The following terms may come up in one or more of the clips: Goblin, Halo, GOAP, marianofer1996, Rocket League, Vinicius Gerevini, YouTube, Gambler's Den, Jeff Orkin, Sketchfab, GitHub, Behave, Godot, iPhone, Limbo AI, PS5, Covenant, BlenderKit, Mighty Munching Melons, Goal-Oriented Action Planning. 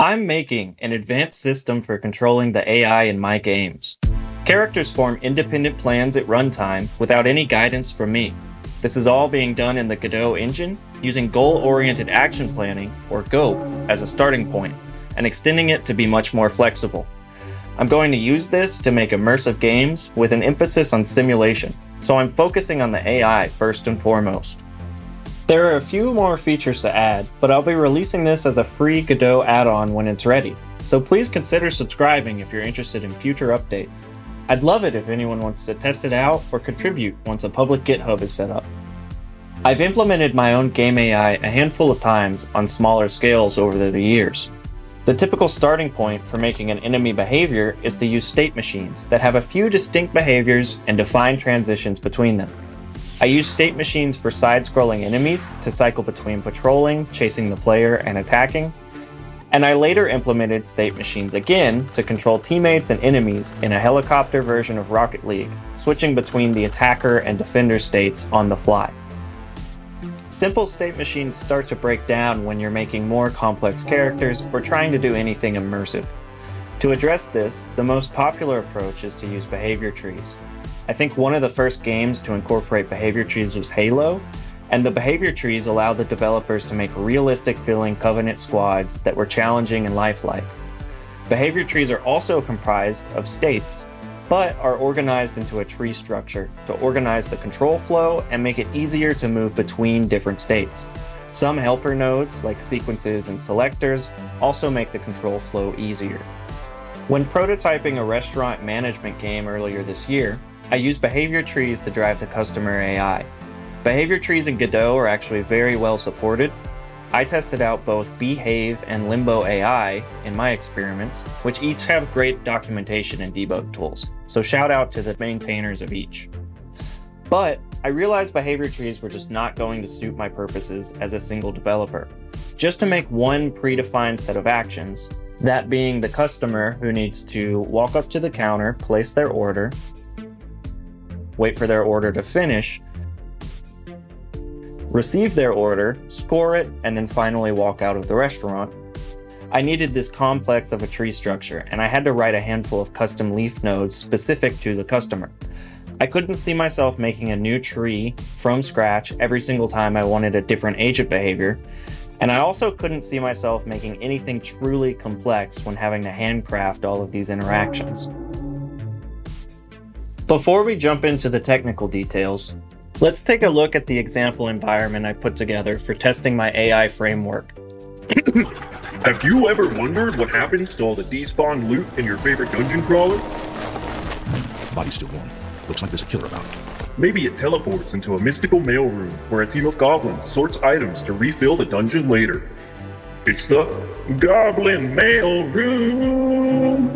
I'm making an advanced system for controlling the AI in my games. Characters form independent plans at runtime without any guidance from me. This is all being done in the Godot engine using Goal-Oriented Action Planning, or GOAP, as a starting point and extending it to be much more flexible. I'm going to use this to make immersive games with an emphasis on simulation, so I'm focusing on the AI first and foremost. There are a few more features to add, but I'll be releasing this as a free Godot add-on when it's ready, so please consider subscribing if you're interested in future updates. I'd love it if anyone wants to test it out or contribute once a public GitHub is set up. I've implemented my own game AI a handful of times on smaller scales over the years. The typical starting point for making an enemy behavior is to use state machines that have a few distinct behaviors and define transitions between them. I use state machines for side-scrolling enemies to cycle between patrolling, chasing the player, and attacking. And I later implemented state machines again to control teammates and enemies in a helicopter version of Rocket League, switching between the attacker and defender states on the fly. Simple state machines start to break down when you're making more complex characters or trying to do anything immersive. To address this, the most popular approach is to use behavior trees. I think one of the first games to incorporate behavior trees was Halo, and the behavior trees allow the developers to make realistic-feeling Covenant squads that were challenging and lifelike. Behavior trees are also comprised of states, but are organized into a tree structure to organize the control flow and make it easier to move between different states. Some helper nodes, like sequences and selectors, also make the control flow easier. When prototyping a restaurant management game earlier this year, I use behavior trees to drive the customer AI. Behavior trees in Godot are actually very well supported. I tested out both Behave and Limbo AI in my experiments, which each have great documentation and debug tools, so shout out to the maintainers of each. But I realized behavior trees were just not going to suit my purposes as a single developer. Just to make one predefined set of actions, that being the customer who needs to walk up to the counter, place their order, wait for their order to finish, receive their order, score it, and then finally walk out of the restaurant. I needed this complex of a tree structure, and I had to write a handful of custom leaf nodes specific to the customer. I couldn't see myself making a new tree from scratch every single time I wanted a different agent behavior, and I also couldn't see myself making anything truly complex when having to handcraft all of these interactions. Before we jump into the technical details, let's take a look at the example environment I put together for testing my AI framework. Have you ever wondered what happens to all the despawned loot in your favorite dungeon crawler? Body's still warm. Looks like there's a killer about. Maybe it teleports into a mystical mailroom where a team of goblins sorts items to refill the dungeon later. It's the Goblin Mailroom!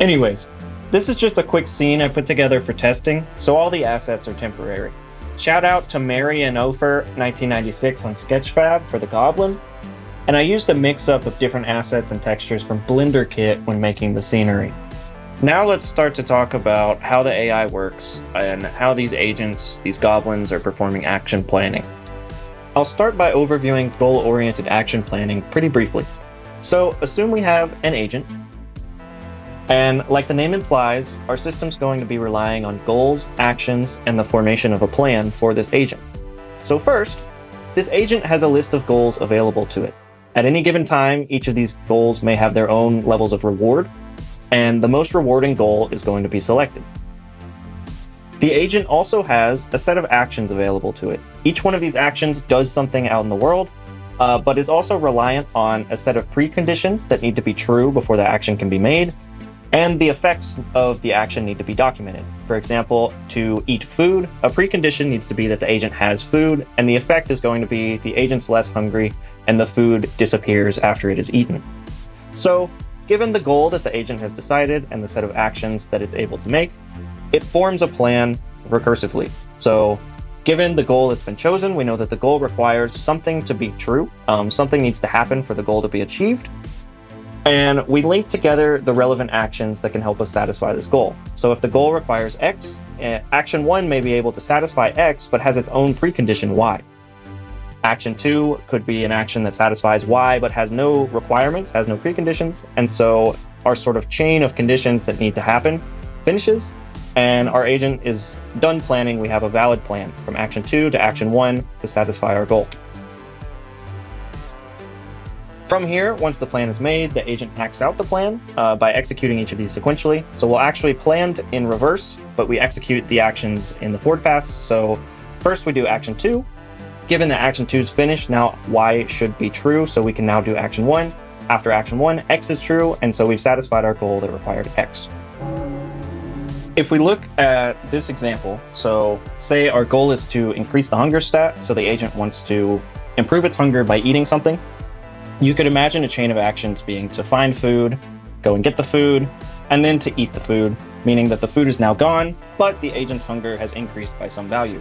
Anyways, this is just a quick scene I put together for testing, so all the assets are temporary. Shout out to marianofer1996 on Sketchfab for the Goblin, and I used a mix-up of different assets and textures from BlenderKit when making the scenery. Now let's start to talk about how the AI works and how these agents, these goblins, are performing action planning. I'll start by overviewing Goal-Oriented Action Planning pretty briefly. So assume we have an agent, and like the name implies, our system's going to be relying on goals, actions, and the formation of a plan for this agent. So first, this agent has a list of goals available to it. At any given time, each of these goals may have their own levels of reward, and the most rewarding goal is going to be selected. The agent also has a set of actions available to it. Each one of these actions does something out in the world, but is also reliant on a set of preconditions that need to be true before the action can be made, and the effects of the action need to be documented. For example, to eat food, a precondition needs to be that the agent has food, and the effect is going to be the agent's less hungry and the food disappears after it is eaten. So, given the goal that the agent has decided and the set of actions that it's able to make, it forms a plan recursively. So, given the goal that's been chosen, we know that the goal requires something to be true, something needs to happen for the goal to be achieved, and we link together the relevant actions that can help us satisfy this goal. So if the goal requires X, action 1 may be able to satisfy X, but has its own precondition Y. Action 2 could be an action that satisfies Y but has no requirements, has no preconditions, and so our sort of chain of conditions that need to happen finishes, and our agent is done planning. We have a valid plan from Action 2 to Action 1 to satisfy our goal. From here, once the plan is made, the agent acts out the plan by executing each of these sequentially. So we'll actually plan in reverse, but we execute the actions in the forward pass. So first we do Action 2. Given that Action 2 is finished, now Y should be true, so we can now do Action 1. After Action 1, X is true, and so we've satisfied our goal that required X. If we look at this example, so say our goal is to increase the hunger stat, so the agent wants to improve its hunger by eating something. You could imagine a chain of actions being to find food, go and get the food, and then to eat the food, meaning that the food is now gone, but the agent's hunger has increased by some value.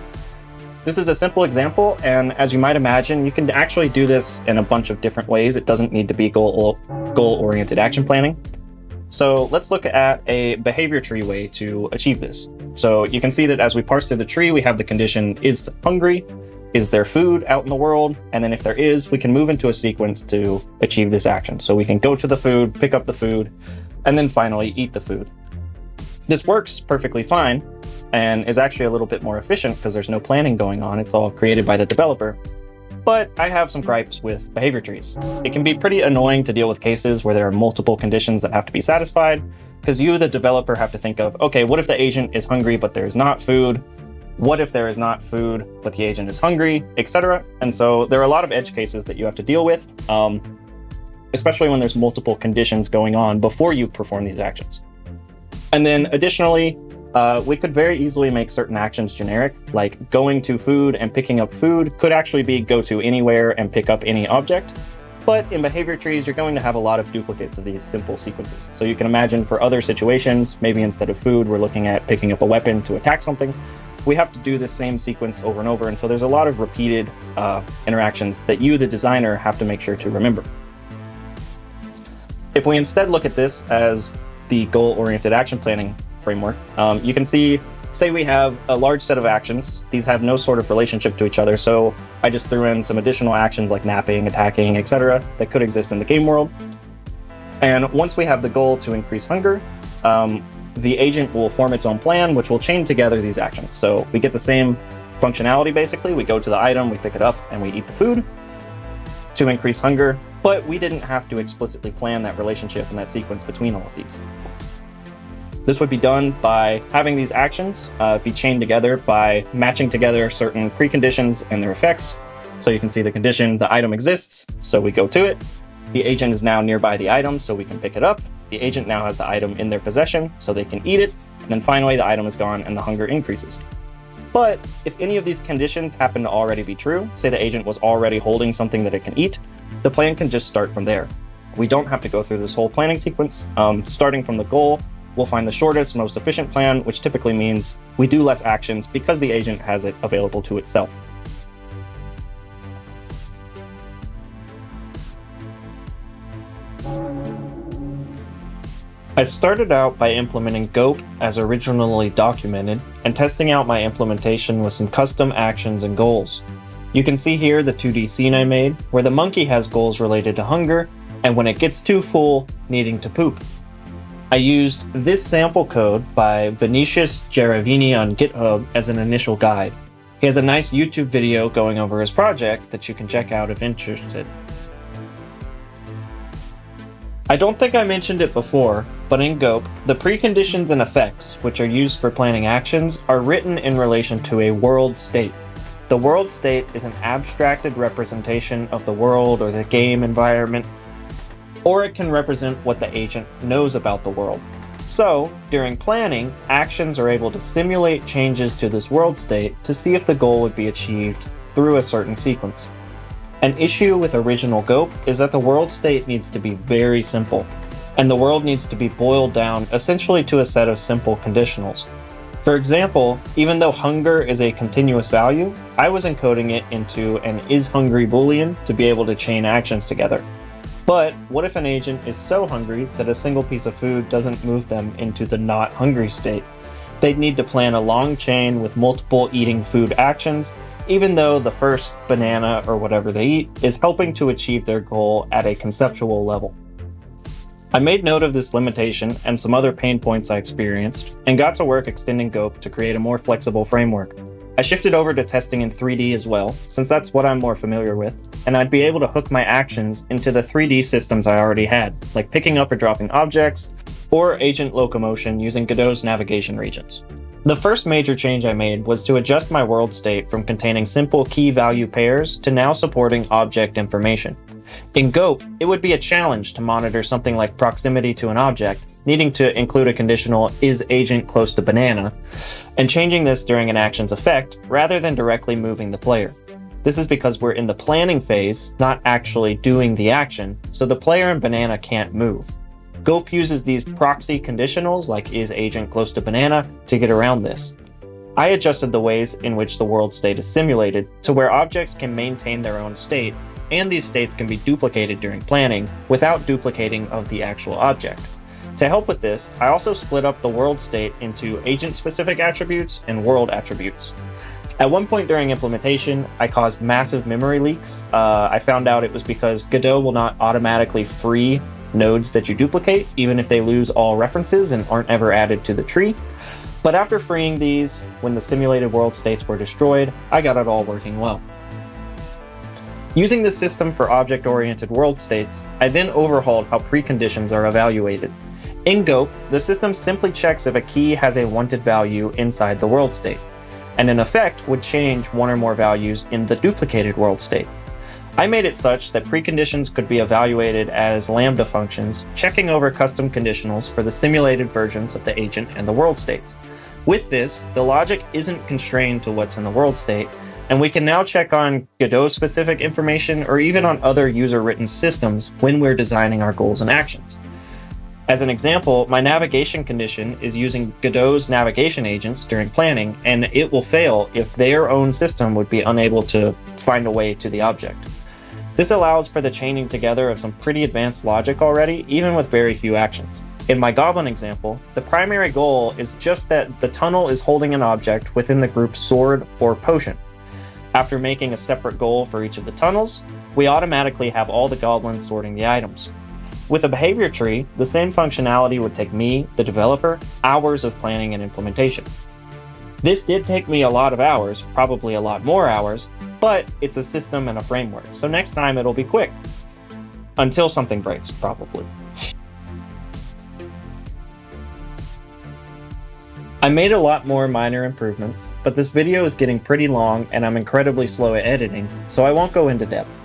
This is a simple example, and as you might imagine, you can actually do this in a bunch of different ways. It doesn't need to be goal-oriented action planning. So let's look at a behavior tree way to achieve this. So you can see that as we parse through the tree, we have the condition is hungry, is there food out in the world, and then if there is, we can move into a sequence to achieve this action. So we can go to the food, pick up the food, and then finally eat the food. This works perfectly fine, and is actually a little bit more efficient because there's no planning going on. It's all created by the developer. But I have some gripes with behavior trees. It can be pretty annoying to deal with cases where there are multiple conditions that have to be satisfied, because you, the developer, have to think of, okay, what if the agent is hungry but there's not food? What if there is not food but the agent is hungry, etc.? And so there are a lot of edge cases that you have to deal with, especially when there's multiple conditions going on before you perform these actions. And then additionally, we could very easily make certain actions generic, like going to food and picking up food could actually be go to anywhere and pick up any object. But in behavior trees, you're going to have a lot of duplicates of these simple sequences. So you can imagine for other situations, maybe instead of food, we're looking at picking up a weapon to attack something. We have to do the same sequence over and over. And so there's a lot of repeated interactions that you, the designer, have to make sure to remember. If we instead look at this as the goal-oriented action planning framework, you can see, say we have a large set of actions. These have no sort of relationship to each other, so I just threw in some additional actions like napping, attacking, etc. that could exist in the game world. And once we have the goal to increase hunger, the agent will form its own plan, which will chain together these actions. So we get the same functionality, basically. We go to the item, we pick it up, and we eat the food to increase hunger, but we didn't have to explicitly plan that relationship and that sequence between all of these. This would be done by having these actions be chained together by matching together certain preconditions and their effects. So you can see the condition, the item exists, so we go to it. The agent is now nearby the item, so we can pick it up. The agent now has the item in their possession, so they can eat it. And then finally, the item is gone and the hunger increases. But if any of these conditions happen to already be true, say the agent was already holding something that it can eat, the plan can just start from there. We don't have to go through this whole planning sequence. Starting from the goal, we'll find the shortest, most efficient plan, which typically means we do less actions because the agent has it available to itself. I started out by implementing GOAP as originally documented and testing out my implementation with some custom actions and goals. You can see here the 2D scene I made where the monkey has goals related to hunger and when it gets too full, needing to poop. I used this sample code by Vinicius Gerevini on GitHub as an initial guide. He has a nice YouTube video going over his project that you can check out if interested. I don't think I mentioned it before, but in GOAP, the preconditions and effects, which are used for planning actions, are written in relation to a world state. The world state is an abstracted representation of the world or the game environment, or it can represent what the agent knows about the world. So, during planning, actions are able to simulate changes to this world state to see if the goal would be achieved through a certain sequence. An issue with original GOAP is that the world state needs to be very simple, and the world needs to be boiled down essentially to a set of simple conditionals. For example, even though hunger is a continuous value, I was encoding it into an isHungry boolean to be able to chain actions together. But what if an agent is so hungry that a single piece of food doesn't move them into the not hungry state? They'd need to plan a long chain with multiple eating food actions, even though the first banana or whatever they eat is helping to achieve their goal at a conceptual level. I made note of this limitation and some other pain points I experienced, and got to work extending GOAP to create a more flexible framework. I shifted over to testing in 3D as well, since that's what I'm more familiar with, and I'd be able to hook my actions into the 3D systems I already had, like picking up or dropping objects, or agent locomotion using Godot's navigation regions. The first major change I made was to adjust my world state from containing simple key-value pairs to now supporting object information. In GOAP, it would be a challenge to monitor something like proximity to an object, needing to include a conditional "is agent close to banana," and changing this during an action's effect rather than directly moving the player. This is because we're in the planning phase, not actually doing the action, so the player and banana can't move. GOAP uses these proxy conditionals like "is agent close to banana" to get around this. I adjusted the ways in which the world state is simulated to where objects can maintain their own state, and these states can be duplicated during planning without duplicating of the actual object. To help with this, I also split up the world state into agent-specific attributes and world attributes. At one point during implementation, I caused massive memory leaks. I found out it was because Godot will not automatically free nodes that you duplicate, even if they lose all references and aren't ever added to the tree. But after freeing these, when the simulated world states were destroyed, I got it all working well. Using this system for object-oriented world states, I then overhauled how preconditions are evaluated. In GOAP, the system simply checks if a key has a wanted value inside the world state, and an effect would change one or more values in the duplicated world state. I made it such that preconditions could be evaluated as lambda functions, checking over custom conditionals for the simulated versions of the agent and the world states. With this, the logic isn't constrained to what's in the world state, and we can now check on Godot-specific information or even on other user-written systems when we're designing our goals and actions. As an example, my navigation condition is using Godot's navigation agents during planning, and it will fail if their own system would be unable to find a way to the object. This allows for the chaining together of some pretty advanced logic already, even with very few actions. In my Goblin example, the primary goal is just that the tunnel is holding an object within the group sword or potion. After making a separate goal for each of the tunnels, we automatically have all the goblins sorting the items. With a behavior tree, the same functionality would take me, the developer, hours of planning and implementation. This did take me a lot of hours, probably a lot more hours, but it's a system and a framework, so next time it'll be quick. Until something breaks, probably. I made a lot more minor improvements, but this video is getting pretty long and I'm incredibly slow at editing, so I won't go into depth.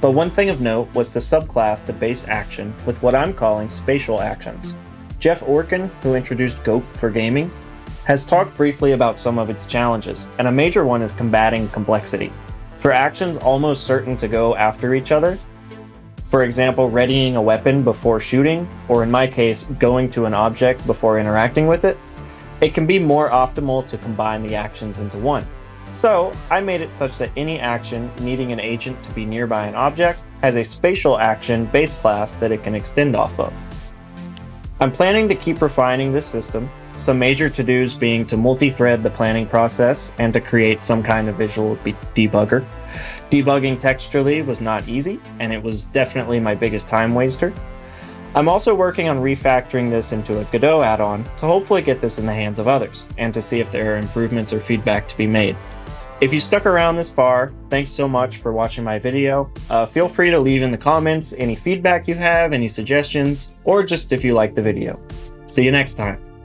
But one thing of note was to subclass the base action with what I'm calling spatial actions. Jeff Orkin, who introduced GOAP for gaming, has talked briefly about some of its challenges, and a major one is combating complexity. For actions almost certain to go after each other, for example, readying a weapon before shooting, or in my case, going to an object before interacting with it, it can be more optimal to combine the actions into one. So I made it such that any action needing an agent to be nearby an object has a spatial action base class that it can extend off of. I'm planning to keep refining this system, some major to-dos being to multi-thread the planning process and to create some kind of visual debugger. Debugging textually was not easy, and it was definitely my biggest time waster. I'm also working on refactoring this into a Godot add-on to hopefully get this in the hands of others, and to see if there are improvements or feedback to be made. If you stuck around this far, thanks so much for watching my video. Feel free to leave in the comments any feedback you have, any suggestions, or just if you liked the video. See you next time.